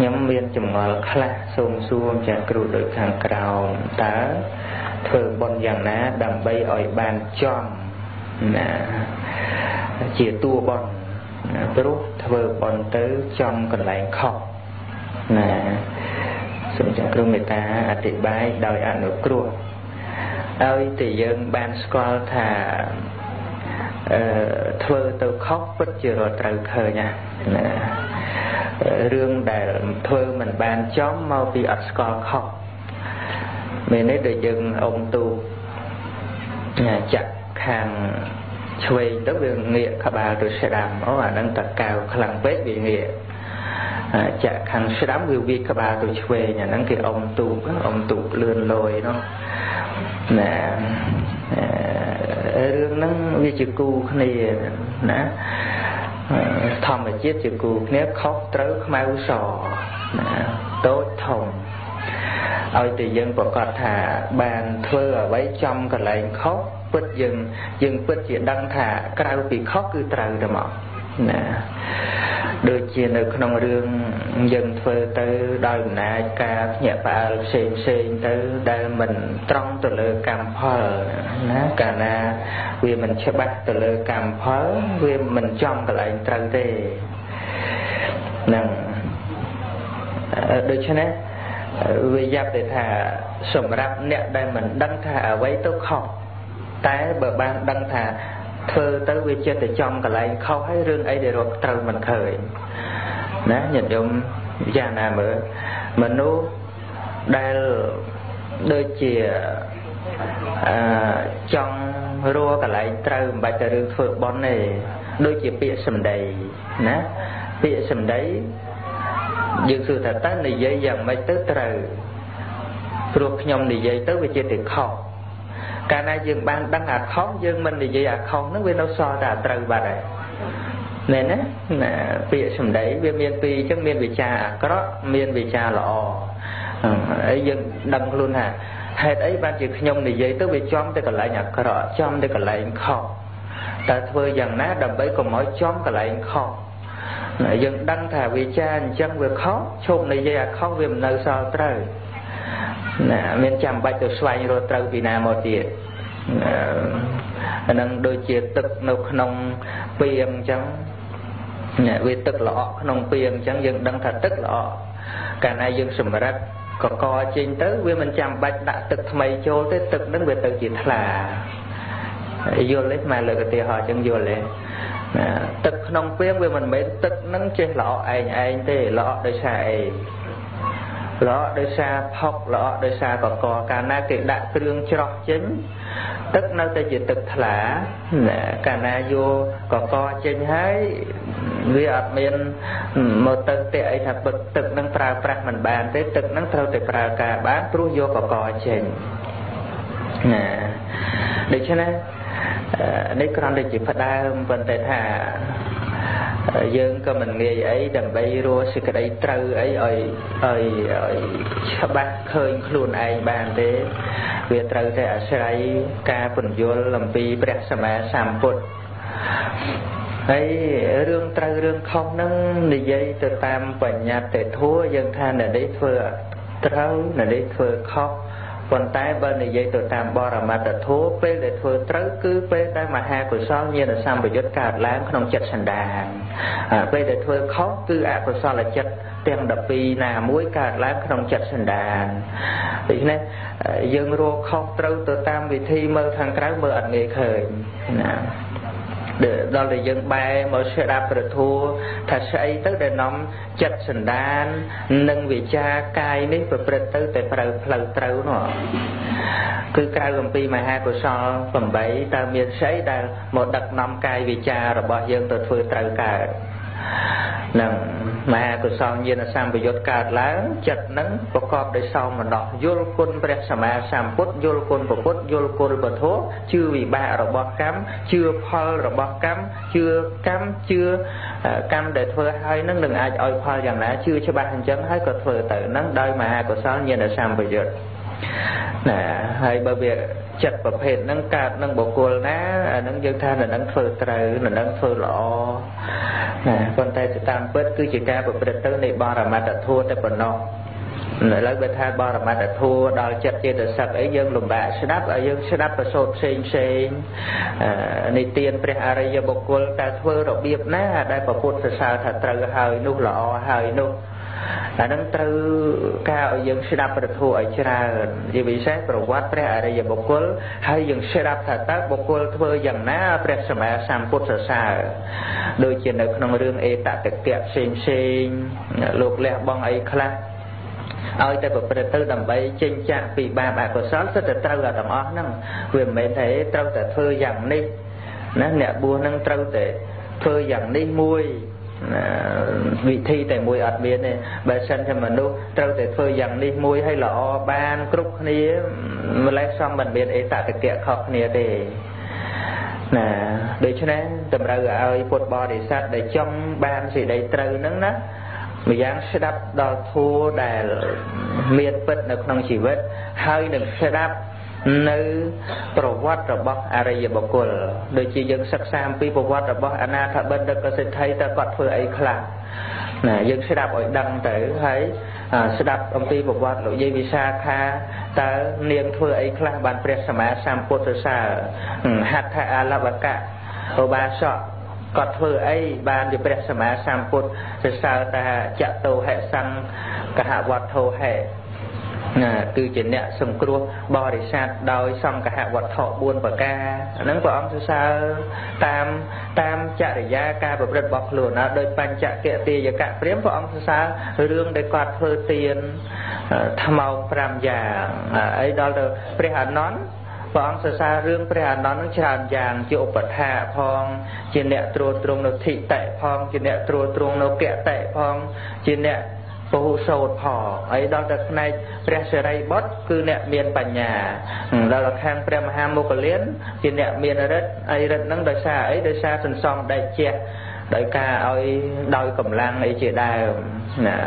nhóm viên chủng là sông xuống chẳng cừu đội hàng cào tá thường bòn dạng ná đầm bay ỏi bàn tròn chỉ tua bòn rút thường bòn tới trong còn lại khóc nè sông chẳng cừu người ta ạt bay đòi ăn nước cừu ơi thì dân ban squall thà thưa tôi khóc bất chừa rồi trời khờ nha rương để thưa mình ban chóm mau bị ắt score khóc mình nói để dừng ông tu chặt hàng chui đó đường nghĩa các bà tôi sẽ làm nó là đang tật cao khăn vết bị nghĩa chặt hàng sẽ đám người vi các bà tôi về nhà đang kia ông tu lươn lồi đó nè rương nắng vi chữ cu này nè thầm mà chết chữ cu nếu khóc trớ mau sò tối thòng ôi tự dân của con thả bàn thưa ở bấy trong còn lại khóc bứt dừng bứt chuyện đăng thả cái bị khóc cứ trời rồi mọ nè đôi chia được nông rương dân phơi tới đòi nà ca nhà bà xem tới đây mình trong từ lơ cam phở ná cả na vì mình sẽ bắt từ lơ cam phở vì mình trong từ lại trăng tê nè đôi cho nên vì giáp để thả sủng rạp nẹt đây mình đăng thả với tốc học tái bờ ban đăng thả thơ tới việc chết để trong cả lại khâu hay rương ấy để rồi trời mình khởi nè nhận dụng già nào mà mình nó đai đôi chìa trong rua cả lại trời bài trời rương phượng bón này đôi chìa bịa sầm đầy nè bịa sầm đấy dường sự thật tác này dây dần mấy tới trời ruột nhom này dây tới việc chết để khâu cả na dừng ban đăng ạt khóc dừng mình thì dây ạt khóc nó bên đâu so đã trời bà đấy nên á là bịa sầm đấy bên miền tây chắc miền bị trà có miền bị trà lọ ấy dừng đâm luôn hả hết ấy ban chỉ nhông thì dây tới bị chom thì còn lại nhặt cọ chom thì còn lại khóc ta thôi dần ná đầm bấy còn mỗi chom còn lại khóc dừng đăng thả vì cha chân vừa khóc chôm này dây ạt khóc vì mình đâu so trời nè miền Tràm bạch được xoay rồi trâu Việt Nam một tiệt nâng đôi chia tức nông nông piềng trắng nè vì tức lọ nông piềng trắng dân đang thật tức lọ cả nay dân sầm rách còn co trên tới với miền Tràm bạch đã tức mây châu tới tức đến về từ chỉ là vô lấy mà lừa cái tiền họ chẳng vô lấy tức nông piềng với mình mới tức nâng trên lọ anh thế lọ để xài lọ đời xa phọc lọ đời xa còn có cả na kệ đại trương cho chính tức nơi ta chỉ tịch thả cả na vô còn co trên hái vì ở miền một tầng tệ ấy thật bực tực năng trao bạc mình bàn tới tực năng trao tệ bạc cả bán trú vô còn co trên nè để cho nên đấy còn để chỉ phải đa vấn đề thả dân cơ mình nghe ấy đầm bay rô sự cái đấy trâu ấy ơi bác khơi luôn ai bàn thế về trâu thế ở xe ấy ca phần vô làm pi bẹt sàm bột ấy rương trâu rương không nâng để dây từ tam và nhạt để thua dân than là đấy phơi trâu là đấy phơi khóc còn tay bên này dây từ tam bò làm mà để thua phơi để phơi trâu cứ phơi tay mà hai của sao như là sam bị giật cả láng không chặt sành đàn phơi để phơi khóc cứ à của sao là chặt tiền đập pi nà muối cả láng không chặt sành đàn vì thế dân rô khóc trâu từ tam vì thi mơ thằng cái mơ ảnh nghề khởi đó là dân bay mà sẽ đạp được thua thật sự tới để nóng chặt sần đan nâng vị cha cai nếp và bật tới để phần trâu nó cứ cao gồm pi mà hai của so phần bảy ta miền sấy ta một đặc nóng cai vị cha rồi bỏ dân từ phơi trâu cả nâng mà hai của so như là sam bị giót cả láng chặt nắng và cọp để sau mà đọt vô côn bẹt sả sam cốt vô côn và cốt vô côn và thố chưa vì ba rồi bỏ cắm chưa phơi rồi bỏ cắm để phơi hơi nắng đừng ai oi phơi rằng đã chưa cho ba hành chấn hết còn phơi tự nắng đôi mà hai của so như là sam bị giót nè hơi bao việc chặt và phê nâng cạt nâng bộ cồn ná nâng dân tha là nâng phơi trời là nâng phơi lọ nè con tay sẽ tam bớt cứ chỉ ca và bật tới này ba là mặt đã thua tại phần nọ lại lấy bật hai ba là mặt đã thua đòi chặt chia từ sập ấy dân lùm bạ sẽ đáp và sốt sen này tiền phải hài giờ bộ cồn ta phơi độc biệt ná đây và phun sao thật trời hài nô lọ hài nô là nâng tư cao ở dân sẽ đáp và thua ở trên là vì bị xét và quát phải ở đây bộ quân hay dân sẽ đáp thật tác bộ quân thơ dần ná phải sẵn mà sẵn phút sở xa đôi chuyện được nông rương ế tạ tịch tiệm xin lục lẹ bong ấy khá ôi ta bật tư đầm bấy trên trạng vì ba bà của xót sẽ trâu là đầm ớt năng quyền mến thấy trâu ta thơ dần đi nẹ bùa nâng trâu ta thơ dần đi mùi vị thi tại mùi ọt biến này bà sân cho mình lúc trâu thể phơi dần đi mùi hay lọ ban cúc này mà lấy xong mình biến ấy tạ cái kia khóc này thì nè đối cho nên tầm rau ơi bột bò để sát để trong ban gì đấy trâu nắng nát vì dáng sẽ đắp đo thua đài miền bất nó không chỉ vết hơi đừng sẽ đắp nữ bảo vật là bậc Arya bậc cột, đôi khi dân sắc sam pi bảo vật là bậc Anna thà bên đất có thể thấy ta quạt phơi ấy khạc, này dân sẽ đạp ở đằng tới thấy sẽ đạp ông pi bảo vật lội dây visa tha ta niềng phơi ấy khạc bàn pre samá sampotersa hạt tha alabaka obasha quạt phơi ấy bàn để pre samá sampotersa ta chặt tàu hệ sang cả hạ vật thô hệ từ chuyện nè sùng cua bò để sạt đòi xong cả hạ vật thọ buôn và ca nắng của ông sao tam tam chạ để gia ca và bật bọc lửa nó đôi pan chạ kẹt tia và cả phếm của ông sao lương để quạt phơi tiền tham màu làm già ấy đó là pre hà nón và ông sao lương pre hà nón tràn giàng chịu vật hạ phong chuyện nè trô trông nó thị tệ phong chuyện nè trô trông nó kẹt tệ phong chuyện nè bố sâu thỏ ấy đó là này pre sơ ray bót cứ nẹt miền bản nhà đó là khang pre mà ham mua liên thì nẹt miền đất ấy đất nắng đời xa ấy đời xa sần song đại che đại ca ấy đôi cẩm lang ấy chỉ đài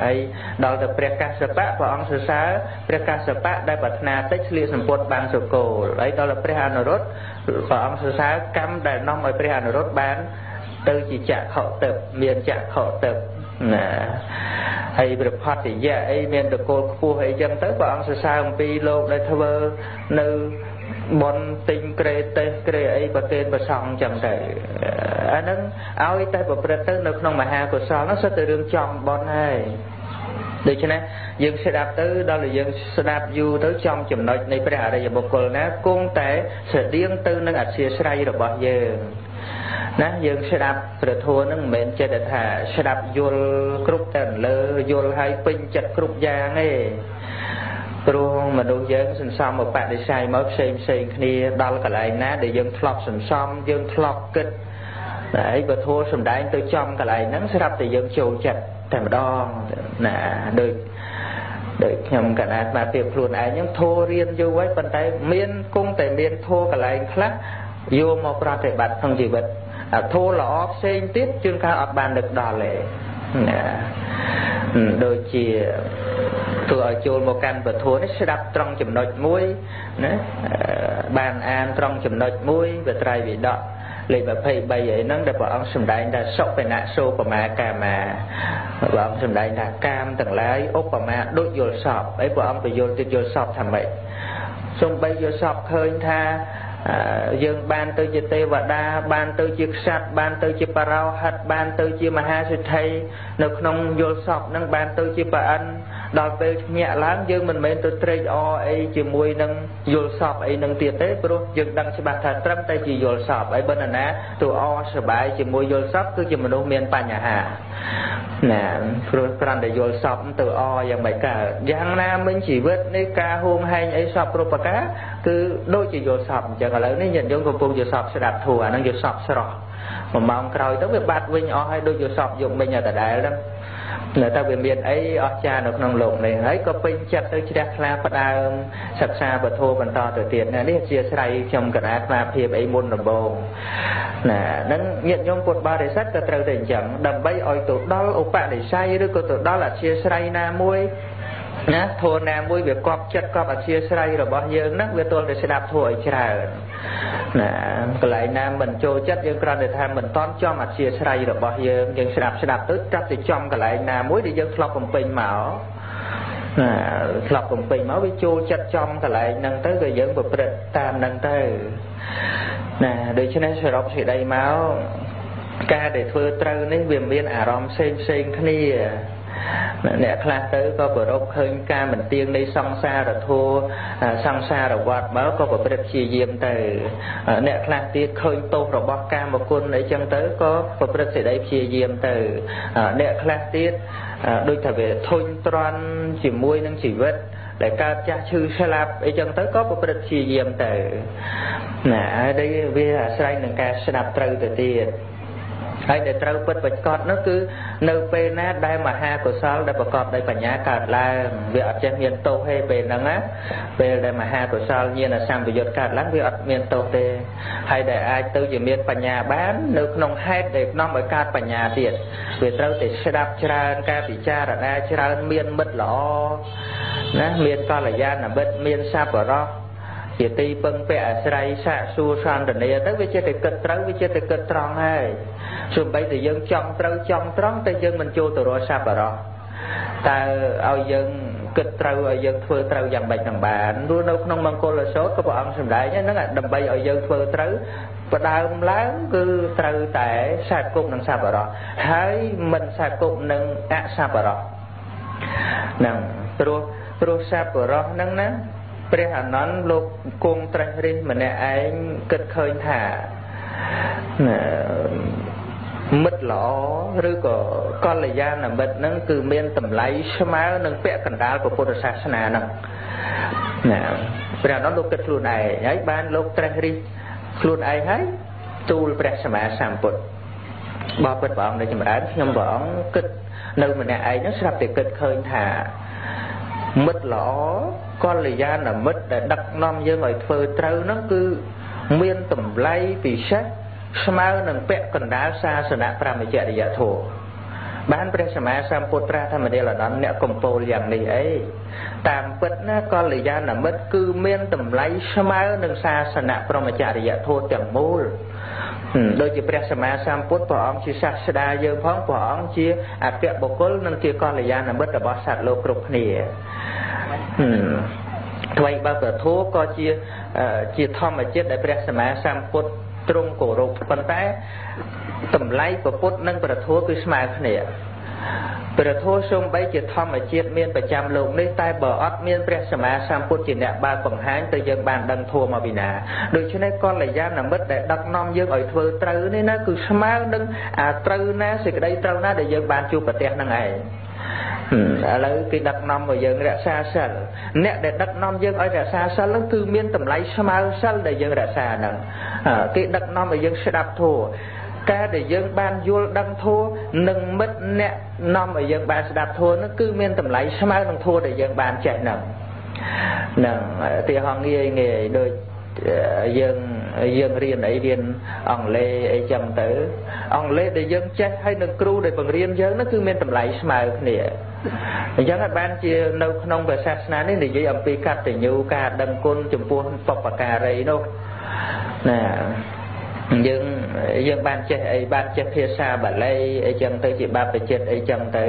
ấy đó là pre ca sơ bát và ông sơ sá pre ca sơ bát đại bát na tích liệt sản phốt bang sơ cổ ấy đó là pre hanorot và ông sơ sá cam đại nông ấy pre hanorot bán từ chỉ chạ khẩu tập miền chạ khẩu tập hay được phát thì dạ ấy miền được cô phù hệ dân tới và ông sẽ sao ông pi lô đây thưa nữ bọn tình kề kề ấy và tên và sòng chậm để anh nâng áo tay và bật tới nước nông mà hà của sò nó sẽ từ đường tròn bọn này được cho nên dân sẽ đạp tới đó là dân sẽ đạp du tới trong chậm nói này phải ở đây là một cột nè cung tế sẽ điên tư nâng ạt xìa sai được bao giờ nè dân sẽ đạp rồi thua nâng mền chơi để thả sẽ đạp du cướp tiền lơ du hai pin chặt cướp vàng ấy luôn mà đối dân sinh xong một bạn để sai mất xem kia đó là cái này nè để dân flop sinh xong dân flop kịch đấy và thua sầm đáy tới trong cái này nắng sẽ đạp thì dân chịu chặtแต่มาดองนะโดยขยมกันอาจมาเปรียบครูนไอ้ยังโทรเรียนอยู่ไว้ปันไตเมียนกุ้งแต่เมียนโทรกับอะไรครับโยมมาปฏิบัติทางชีวิตโทรหลอกเซ็งติดจนข้าออกบานดึกดอนเลยนะโดยเชี่ยตัวโจรโมกันเปิดโทรนี่สดับตรองจำนวนมุ้ยนะบานอ่านตรองจำนวนมุ้ยเปิดไตรวิดเลยแบบไปใบใหญ่นั่งได้บอกสมได้ได้สอบไปหน้าโซ่ประมาณกามาบอกสมได้ได้กามต่างหลายอบประมาณด้วยโยนสอบไอ้บอกไปโยนติดโยนสอบทำไมส่งไปโยนสอบเคยท่าdân ban tới chư Tê và Đa ban tới chư Sát ban tới chư Parao Hạt ban tới chư Mahasiddhi nực nông vô sọc nâng ban tới chư Bà Anh đòi về nhẹ lắm dân mình mới tới Trê O ấy chư Mui nâng vô sọc ấy nâng tiệt tế bố dân đăng chư Bạc Thà Trâm tay chư vô sọc ấy bên này tụi O sở bãi chư Mui vô sọc cứ chư mình ôm miền bà nhà hạ nè rồi còn để vô sọc tụi O dần bãi cả dân Nam mình chỉ biết nế ca hôm hay ấy sọc rồi bà cá cứ đôi chư vô sọc chẳng là nếu nhìn giống công phu dược sọp sẽ đạp thua nó dược sọp sẽ rõ mà mong cầu tới việc bạt vinh ở hai đôi dược sọp dụng bên nhà tại đại lắm người ta về miền ấy ở cha được năng lượng này ấy có pin chặt tới chia ra phát ra sập xa và thua bàn to từ tiền này đấy chia sẻ trong cả đá và phê bảy môn đồng bồn nè đến nhận nhóm cột ba để sắt từ từ tình chẳng đầm bay oi tụ đó ông bạn để say đứa cô tụ đó là chia sẻ na muối Ná, thô nè mũi việc cóp chất cóp ở chia sẻ rồi bọn dương nắc với tôi để sẽ đạp thổi chờ lại nam mình trôi chất dương còn để tham mình tóm cho mặt chia sẻ rồi bọn dương nhưng sẽ đạp tức chắc thì trong cả lại nè mũi để dương lọc cùng bình máu lọc cùng bình máu với trôi chất trong cả lại nâng tới rồi dương vật bệnh tam nâng tới nè đối cho nên sẽ đọc sẽ đầy máu ca để thưa trâu nên viêm biên ả rõm xem khani nè khá tới có bộ rốc hơn ca mình tiên đi xong xa rồi thua xong xa rồi quạt báo có bộ bệnh trì diêm từ nè khá tiết khơi tốt rồi bó ca một quân ấy chân tới có bộ bệnh sẽ đây trì diêm từ nè khá tiết đôi thả về thôn tròn chỉ muối nâng chỉ vết để ca cha chư xe lạp ấy chân tới có bộ bệnh trì diêm từ nè đây vì sanh nâng ca xe đạp trâu từ tiết hay để trâu quất vật cọt nó cứ nêu pe nát đai mà ha của sao để vật cọt để bả nhá cạt la việc trên miền tô hay về nắng á về để mà ha của sao nhiên là sang bị giật cạt lắm việc miền tô tê hay để ai tư gì miền bả nhá bán nấu nong hết để nong mới cạt bả nhá tiền việc trâu để xe đạp tràn ca bị cha là ai tràn miền mất lọ nè miền to là gian là bớt miền xa bỏ ro chỉ ti bưng bẹ sậy sạ xua sang đền này tới với chơi thì kịch tới với chơi thì kịch tròn hay rồi bây thì dân trong tới trong tròn tới dân mình chua từ rồi sao bà rồi ta ao dân kịch trâu ao dân phơi trâu dầm bạch dầm bàn luôn đâu không mang cô là số có bọn sầm đại nhé nó là đầm bay ao dân phơi trâu và đào lá cứ trâu tẻ sạch cục nâng sao bà rồi hãy mình sạch cục nâng ạ sao bà rồi nâng rồi rồi sao bà rồi nâng nèព្រះអនន្តលោកគង់ត្រេះរិះម្នាក់ឯងគិតឃើញថាមិត្តល្អឬក៏កល្យាណមិត្តហ្នឹងគឺមានតម្លៃស្មើនឹងពាក្យកណ្ដាលពុទ្ធសាសនាហ្នឹងណាព្រះអនន្តលោកគិតខ្លួនឯងហើយបានលោកត្រេះរិះខ្លួនឯងហើយទូលព្រះសម្មាសម្ពុទ្ធបើពិតព្រះអង្គនៅចម្រើនខ្ញុំព្រះអង្គគិតនៅម្នាក់ឯងហ្នឹងស្រាប់តែគិតឃើញថាមិត្តល្អកល្យាណមិត្តដែលដឹកនាំយើងឲ្យធ្វើត្រូវនោះគឺមានតម្លៃពិសេសស្មើនឹងពាក់កណ្ដាលសាសនាប្រមជ្ឈរិយធម៌បានព្រះសម្មាសម្ពុទ្ធប្រាថ្នាមនាលអនន្តអ្នកកំពូលយ៉ាងនេះអីតាមពិតណាកល្យាណមិត្តគឺមានតម្លៃស្មើនឹងសាសនាប្រមជ្ឈរិយធម៌ទាំងមូលដូចជាព្រះសម្មាសម្ពុទ្ធព្រះអង្គជាសាស្តាយើងផងព្រះអង្គជាអគ្គបុគ្គលនិងជាកល្យាណមិត្តរបស់សត្វលោកគ្រប់គ្នាថ្មីបើប្រធូក៏ជាធម្មជាតិដែលព្រះសម្មាសម្ពុទ្ធទ្រង់គោរពប៉ុន្តែតម្លៃពុទ្ធនិងប្រធូគឺស្មើគ្នាព្រះធម៌សូម្បីជាធម្មជាតិមានប្រចាំលោកនេះតែបើអត់មានព្រះសម្មាសម្ពុទ្ធជាអ្នកបានបង្ហាញទៅយើងបានដឹងធម៌មកពីណាដូច្នេះកល្យាណមិត្តដែលដឹកនាំយើងឲ្យធ្វើត្រូវនេះណាគឺស្មើនឹងអាត្រូវណាសេចក្តីត្រូវណាដែលយើងបានជួបប្រទះនឹងឯងឥឡូវគេដឹកនាំឲ្យយើងរក្សាសិលអ្នកដែលដឹកនាំយើងឲ្យរក្សាសិលនោះគឺមានតម្លៃស្មើសិលដែលយើងរក្សាហ្នឹងគេដឹកនាំឲ្យយើងស្ដាប់ធម៌ការដែលយើងបានយល់ដឹងធម៌នឹងមិត្តអ្នកនាំឲ្យយើងបានស្ដាប់ធម៌នោះគឺមានតម្លៃស្មើនឹងធម៌ដែលយើងបានចេះហ្នឹងនឹងទីហងងាយងាយដូចយើងរៀនអង់គ្លេសអីចឹងទៅអង់គ្លេសដែលយើងចេះហើយនឹងគ្រូដែលបង្រៀនយើងនោះគឺមានតម្លៃស្មើគ្នាអញ្ចឹងបានជានៅក្នុងព្រះសាសនានេះនិយាយអំពីកតញ្ញូការដឹងគុណចំពោះបុព្វការីនោះណាយើងបានចេះអីបានចេះភាសាបាលីអីចឹងទៅជាបាបចិត្តអីចឹងទៅ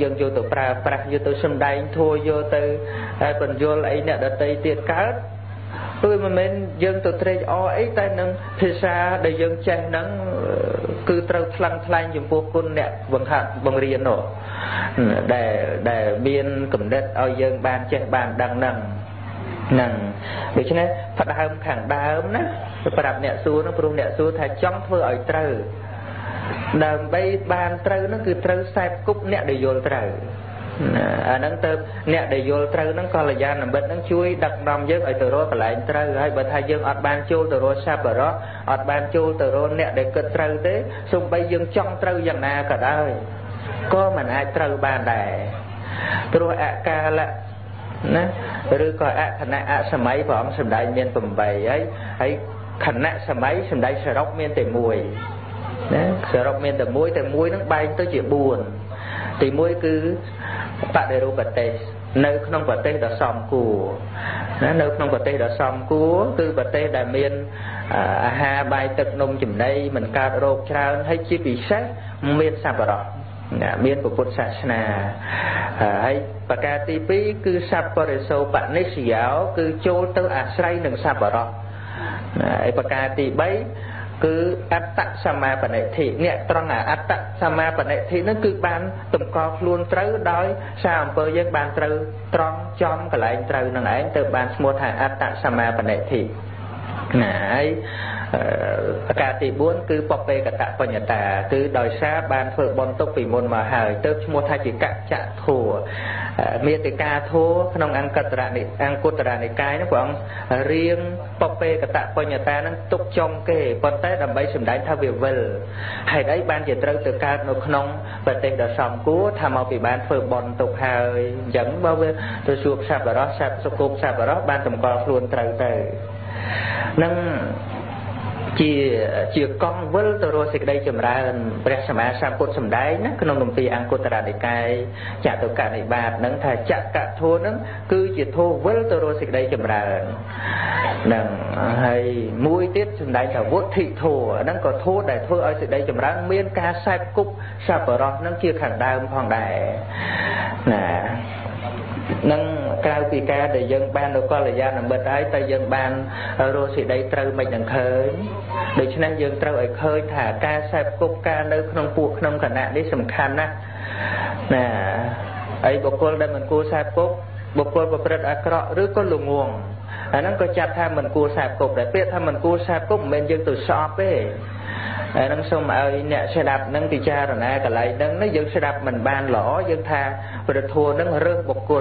យើងយកទៅប្រើប្រាស់យកទៅសំដែងធัวយកទៅបញ្យល់អីអ្នកដតីទៀតកើតព្រោះមិនមែនយើងទៅត្រេកអរអីតែនឹងភាសាដែលយើងចេះហ្នឹងគឺត្រូវថ្លឹងថ្លែងចំពោះគុណអ្នកបង្រៀននោះដែលមានកំណត់ឲ្យយើងបានចេះបានដឹងហ្នឹងដូច្នេះផ្ដើមខាងដើមណាប្រាប់អ្នកសួរនោះព្រោះអ្នកសួរថាចង់ធ្វើឲ្យត្រូវដើម្បីបានត្រូវនោះគឺត្រូវខ្សែគប់អ្នកដែលយល់ត្រូវអាហ្នឹងទៅអ្នកដែលយល់ត្រូវហ្នឹងកល្យាណមិត្តហ្នឹងជួយដឹកនាំយើងឲ្យទៅរកកន្លែងត្រូវហើយបើថាយើងអត់បានចូលទៅរកសប្បុរសអត់បានចូលទៅរកអ្នកដែលគិតត្រូវទេសូម្បីយើងចង់ត្រូវយ៉ាងណាក៏ដោយក៏មិនអាចត្រូវបានដែរព្រោះអកាលៈណាឬក៏អខណៈអសម័យព្រះអង្គសម្ដែងមាន8ហើយខណៈសម័យសម្ដែងសរុបមានតែ1ណាសរុបមានតែ1ហ្នឹងបែងទៅជា4ទី1គឺបដិរូបទេស Nơi không có tế đã xong của Nơi không có tế đã xong của Cứ có tế đã miên Hà bài tật nông chùm đây Mình cao rộp trao hết chi phí sách Miên xa vào đó Miên của Phật Sá-sana Hay bà ca tí phí Cứ sắp vào đời sâu bạn nít sử giáo Cứ chô tớ á sây nâng xa vào đó Hay bà ca tí bấy Cứ át-tạc sa-ma bà nệ thị Nghĩa trông là át-tạc sa-ma bà nệ thị Nó cứ bán tùm cọc luôn trâu đói Sao mà vơ dân bán trâu Trông chom cả lại trâu Nâng ấy tự bán mua thả át-tạc sa-ma bà nệ thị Này Cả tỷ bốn cứ bọc bê cả tạc vào nhà tà Cứ đòi xa bàn phở bóng tốc vì môn mà hỏi Tớp mua thay chỉ cạc chạc thù Mê tế ca thô Khăn ông ăn cột ra này cái nó còn riêng bọc bê cả tạc vào nhà tà Nó tốt trong kề Bọn tế đầm bấy xùm đánh thao về vờ Hãy đấy bàn chỉ trâu từ ca nó khăn ông Và tên đó xong cú Thà màu bị bàn phở bóng tốc hỏi Dẫn bao vết Tôi xuống sạp vào đó Sạp cốp sạp vào đó Bàn tầm có luôn trâu tới Nâng Chìa con vứt tôi rồi Sạch đây chùm ra Bác Sama Sam Cốt Sam Đáy Nâng đồng tì ăn cốt ra để cài Chả tôi cả này bạc Nâng thà chả cả thô nâng Cứ chìa thô vứt tôi rồi Sạch đây chùm ra Nâng hay Mũi tiết chùm đáy là vốt thị thô Nâng có thô đại thô ở sạch đây chùm ra Miên ca sạp cúc sạp ở đó Nâng chìa khẳng đa hoàng đại Nà Nâng cao kỳ ca để dân ban Nó có là gia nằm bật ái ta dân ban Rồi sẽ đây trâu mạch nâng khơi Để cho nên dân trâu ấy khơi Thả ca sạp cốc ca nơi Nông buộc nông khả nạn để sầm khăn Ấy bộ cô đây mình cô sạp cốc Bộ cô bộ bật ác rõ rước có lùng nguồn Nâng có chạp tham mình cô sạp cốc Để biết tham mình cô sạp cốc Mình dân từ sọp ấy Nâng xong ơi nhạc xe đạp nâng tì cha rồi nè Cả lại nâng nó dân xe đạp mình ban lõ dân tha Và được thua nâng rớt bọc cú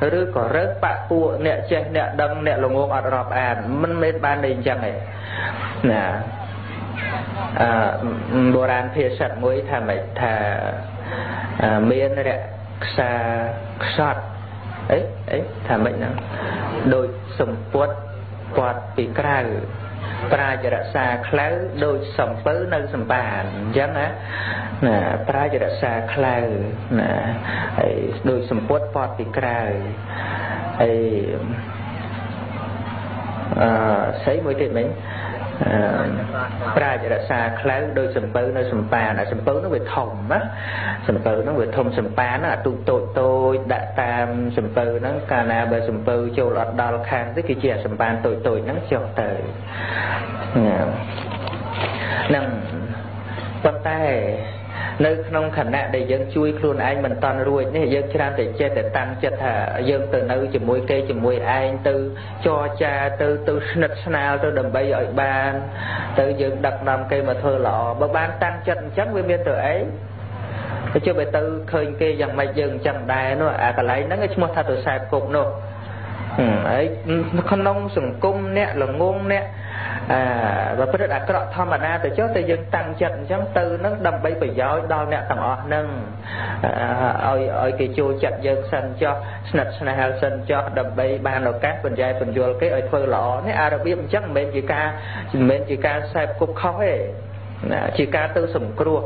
Rớt có rớt bạc cua Nẹ chê nẹ đâm nẹ lộn ngôn ọt rọp án Mình mệt ban đình chẳng ấy Nà Bồ rán phía sạch mũi thà mệt thà Miên rẹ xa xót Ấy ấy thà mệt nâng Đôi sùng puốt Quạt bị cà gửi Prajadasa khlao đôi sầm phớ nơi sầm bàn Chẳng á Prajadasa khlao Đôi sầm phốt phọt bị khlao Sấy mối tiết mình Prajadasa khlao đôi sầm phớ nơi sầm bàn Sầm phớ nó về thòng á Sầm phớ nó về thòng sầm bàn á Tụ tội tôi đã tam sầm phớ nó Cà nà bờ sầm phớ châu lọt đo khang Tức kì chìa sầm bàn tội tội nó cho tới Nâng Bọn tay Nơi không khả nạn để dân chui khuôn anh mình toàn ruột Nên dân chẳng thể chết để tăng chất hả Dân từ nơi chùm mùi kê chùm mùi anh Từ cho cha từ nịch nào Từ đầm bây ở bàn Từ dân đặc nằm cây mà thơ lọ Bởi bàn tăng chất chẳng với miên từ ấy Chứ bởi tư khơi kê dòng mạch dân chẳng đài nó À cả lấy nó nghe một thật ở sạp cục nó Khăn nông sừng cung nè là ngôn nè Và bất đợt cái đó thông mà na từ trước từ dân tăng trận chấm tư nó đầm bay bởi gió đo nè tầng ọt nâng Ôi cái chua chặt dân sân cho Snat Snahal sân cho đầm bay ban đầu cát phần dài phần dùa cái ơi phơi lọ Nế à đọc biết chắc mình chỉ ca sạp cục khói Chỉ ca tư sừng cua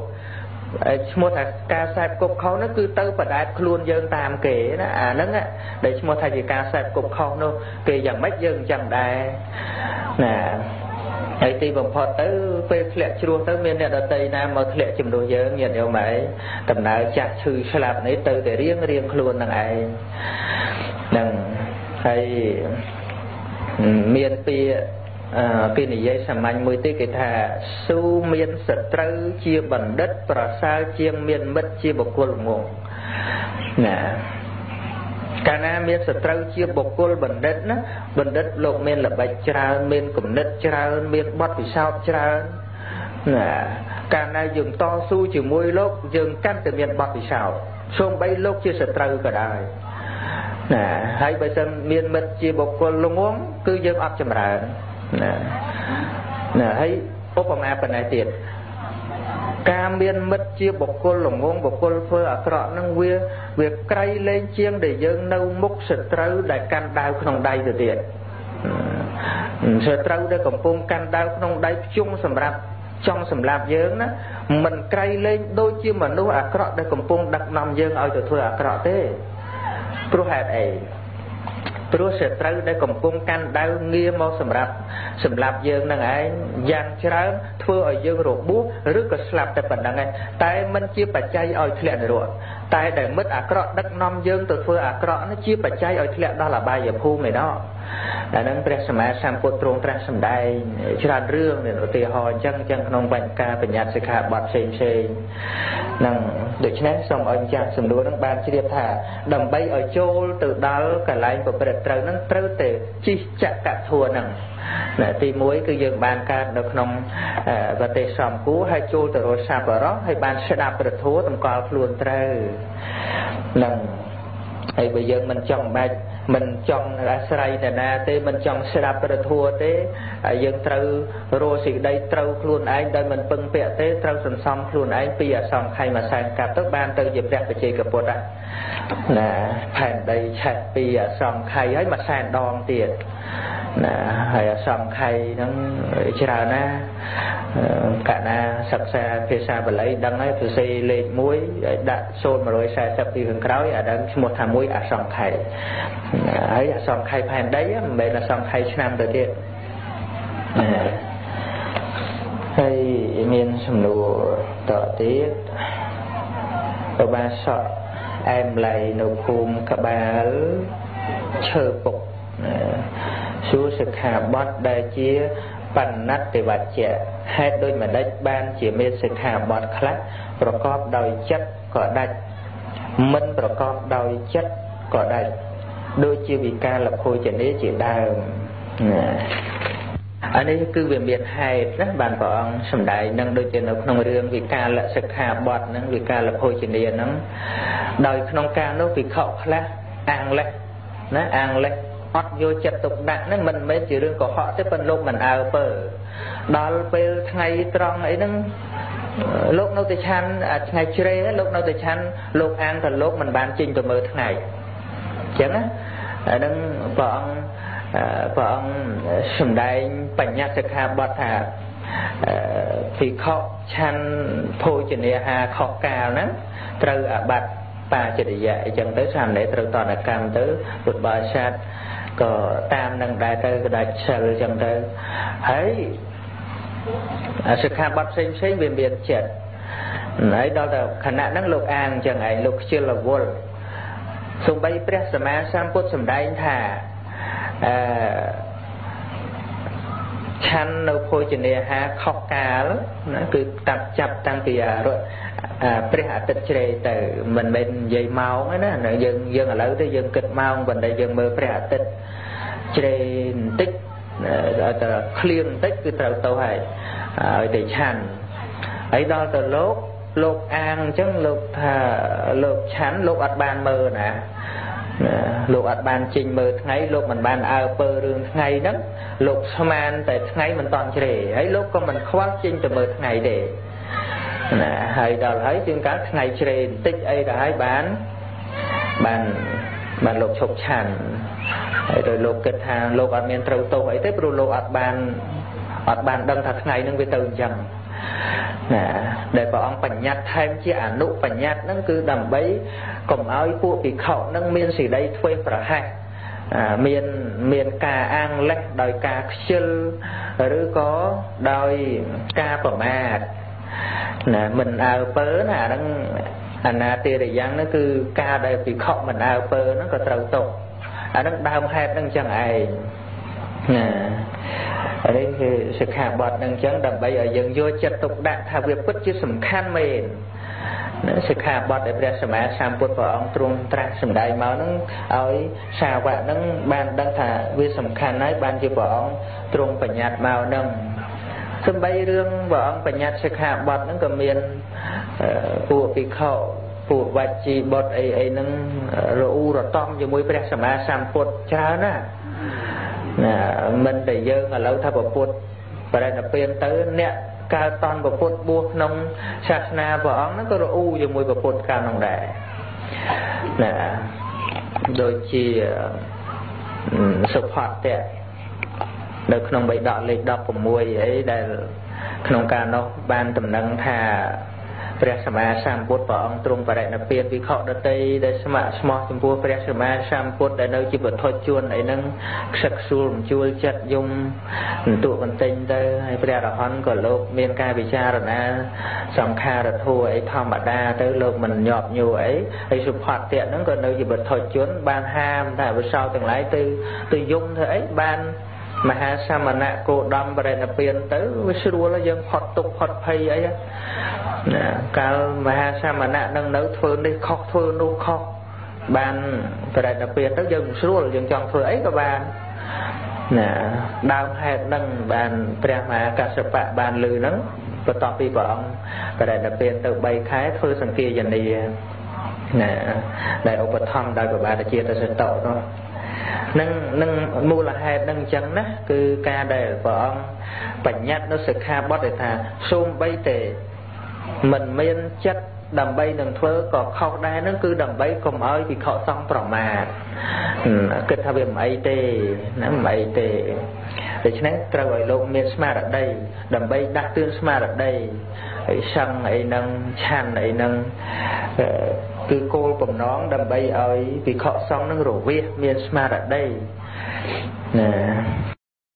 Một thằng ca sạp cục khó nó cứ tớ và đạp luôn dân tàm kể À nâng á Đấy một thằng ca sạp cục khó nó Kể dòng bách dân chẳng đài Nà Ấy thì bọn họ tớ Phê lẹ chua tớ miên nè đợt tây nam Mà lẹ chùm đồ dân nhìn yêu mấy Tầm nào chạc chư xa lạp nấy tớ Để riêng luôn nâng ấy Nâng Hay Miên phía Khi này dây sẵn mạnh mùi tí kì thà Su miên sở trâu chia bẩn đất Và sao chia miên mất chia bọc cô lộng ngộ Cả nà miên sở trâu chia bọc cô bẩn đất Bẩn đất lộng miên là bạch trao Miên cụm đất trao Miên bọt vì sao trao Cả nà dừng to su chữ môi lốc Dừng căn từ miên bọt vì sao Xong bay lốc chia sở trâu cả đời Hãy bây giờ miên mất chia bọc cô lộng ngộ Cứ dừng ấp chầm ra Hãy ốp bằng áp bằng này tiệt Ca miên mất chia bọc cô lộng ngôn bọc cô phơ ở trọ nâng quyê Việc cây lên chiêng để dân nâu múc sở trâu Đại căn đau không đầy từ tiệt Sở trâu đây còn phong căn đau không đầy chung sầm rạp Trong sầm rạp dân á Mình cây lên đôi chiêng mà nô ở trọ đây còn phong đặc nằm dân Ôi từ thôi ở trọ thế Pru hẹp ấy Pru sẽ trâu để cầm cung canh đau nghe mô xâm lạp dương nâng ấy dàn tráng thua ở dương ruột bút rước có xâm lạp tại phần nâng ấy tại mình chia bà chay ở thịa này ruột tại để mất ạc rõ đất nông dương từ phương ạc rõ nó chia bà chay ở thịa đó là bài dập hôn này đó đã nâng bè xâm á sang cô trông trang xâm đai chứ là rương này nó tì hò chăng chăng nông bành ca bình nhạc sẽ khá bọt xê nâng được chứ nâng xong ơn chăng xâm đua nâng bàn chứ điệp thả đầm bay ở chô từ đó cả lãnh của bè trâu nâng trâu tể chi chạc cả thua nâng tí muối cứ dương bàn ca được nông và tê xòm cú hay chô từ rồi xa vào đó hay bàn sẽ đạp bè thua tầm có luôn trâu nâng hay bây giờ mình chồng bạch mình chọn Israel nè thế mình chọn Serap rồi thua thế dân trâu rồi xịt đây trâu luôn anh đây mình bưng bẹ thế trâu sần xong luôn anh bia xong hay mà sang cặp tóc ban từ dịp đẹp phải chơi cặp bột à nè thành đây chạy bia xong hay ấy mà sang đòn tiền nè hay xong hay nó chả nè cả na sập xe phía xa và lấy đăng ấy từ xây lên muối đặt xôn mà rồi xe sập đi hướng cõi ở đằng một thằng muối à xong hay ấy là xong khai phàn đấy vậy là xong khai năm rồi kia hay miền sầm nụ tỏ tiết có ba sợ em lại nộp khung cả ba chờ phục xuống sự hạ bót đại chia bằng nát để bạt trẻ hai đôi mà đách ban chỉ miền sự hạ bót khác rồi có đòi chất có đạch mình rồi có đòi chất có đạch đôi chưa bị ca lập khôi chẳng đế chỉ đào ở đây cứ về biệt hai rất bàn bỏ ông sầm đại nâng đôi chân ông nông đường vì ca là sực hà bọt nâng vì ca lập khôi chẳng đế nâng đời nông ca nó vì khẩu là ăn lên nó ăn lên hót vô chặt tục đạn nó mình mới chỉ riêng của họ tới phần lúc mình áo phở đó về ngày tròn ấy nâng lúc nấu tới chăn ngày trưa lúc nấu tới chăn lúc ăn còn lúc mình bán chinh từ mơ tháng ngày chẳng á, đừng bọn sủng đại bẩn nhát sực hà bọt hà thì khọ chan thôi chỉ nề hà khọ cào nè, trừ à bạt bà chỉ để dạy chẳng tới sàn để trừ toàn là cam tới bột bò sát, có tam đằng đại tới đại sờ chẳng tới, ấy sực hà bọt xem biển chết, ấy đó là khả năng năng lục an chẳng ấy lục chưa là vô xung bay bách sâm á sang bút sâm đáy thả chăn nấu phôi trên đề hạ khóc cá lắm nó cứ tập chập tăng kìa rồi bách hạ tịch trề từ mình bên dây máu ấy nó dân ở lâu tới dân kịch máu mình đây dân mơ bách hạ tịch trề tích khliêng tích cứ trâu tâu hài để chăn ấy đó từ lốt lột ăn chẳng lột chán lột ạt bàn mơ nè lột ạt bàn trình mơ ngay lột mình bàn áo bơ rương ngay đó lột xâm an tại ngay mình toàn trẻ ấy lột con mình khoác trình từ mơ ngay để hãy đòi thấy tiếng các ngày trẻ tích ấy đã hãy bàn lột sụp chán rồi lột kịch hàng lột ạt miền trâu tô ấy tiếp rồi lột ạt bàn đâm thật ngay nâng về tường dần để bọn ông bẩn nhạt thêm chứ ảnh nụ bẩn nhạt nó cứ đầm bấy cổng áo của bị khẩu nâng miên gì đây thuê phở hai miên cà ăn lách đòi cà chư rứ có đòi cà phở mạt mình áo bớ nà đang nà tìa để giang nó cứ cà đòi bị khẩu mình áo bớ nó có trâu tục đang đau hẹp đang chẳng ai ở đây sự khả bọt nâng chấn đầm bây ở dân vô chất tục đạn thà việc bất chứ sầm khan mềm sự khả bọt để ra sầm á sang bột vào ông trung trang sầm đại máu nâng ấy xà vạ nâng bàn đang thả vì sầm khan ấy bàn cho vào ông trung phải nhạt màu nâng sầm bay rương vào ông phải nhạt sự khả bọt nâng cầm miền của bị khẩu của vạch chi bọt ấy nâng rượu rồi tom cho mũi ra sầm á sang bột cháo nè mình để dơ ở lâu thà bộ phút và đây là bên tới nẹ cao toàn bộ phút buộc nông sạc na và ống nó có rô u cho mùi bộ phút cao nông đại đôi chi sụp hoạt tệ được nông bậy đọt lịch đọc của mùi ấy đây nông cao nó ban tầm nâng thà ព្រះ សម្មា សម្ពុទ្ធ ព្រះអង្គ ទ្រង់បរិនិព្វាន វិខខ ដតី ដែលស្ម័គ្រស្មោះ ចំពោះ ព្រះ សម្មា សម្ពុទ្ធ ដែល នៅ ជីវវត្ថុជួន អី ហ្នឹង ខ្សឹកខ្សួល មិនជួល ចិត្ត យំ បន្ទក់ បន្ទិញ ទៅ ហើយ ព្រះ រហន្ត ក៏ លោក មាន ការ ពិចារណា សង្ខារ ធម៌ អី ធម្មតា ទៅ លោក មិន ញាប់ ញួរ អី ហើយ សុផតៈ ហ្នឹង ក៏ នៅ ជីវវត្ថុជួន បាន ហាម ថា អវសោ ទាំង ឡាយ ទៅ ទៅ យំ ធ្វើ អី បាន មហាសមណៈគោដមបរិនិព្វានទៅវាស្រួលយើងផុតទុក្ខផុតភ័យអីណាកាលមហាសមណៈនឹងនៅធ្វើនេះខុសធ្វើនោះខុសបានព្រះនិព្វានទៅយើងស្រួលយើងចង់ធ្វើអីក៏បានណាដើមហេតុនឹងបានព្រះមហាកশ্যបៈបានលឺហ្នឹងបន្ទាប់ពីព្រះអង្គបរិនិព្វានទៅ 3 ខែធ្វើសង្គាយនី នឹងមូលហេតុនឹងចឹងណាគឺការដែលព្រះអង្គបញ្ញត្តិនៅសិក្ខាបទដែលថាសូម្បីតែមិនមានចិត្តដើម្បីនឹងធ្វើក៏ខុសដែរហ្នឹងគឺដើម្បីកុំឲ្យវិខខសង្ឃប្រមាទគិតថាវាមិនអីទេណាមិនអីទេដូច្នេះត្រូវឲ្យលោកមានស្មារតីដើម្បីដាក់ទឿនស្មារតីឲ្យវិខខសង្ឃនឹងរវេស មានស្មារតី វិខខសង្ឃនឹងរវេស មានស្មារតីណា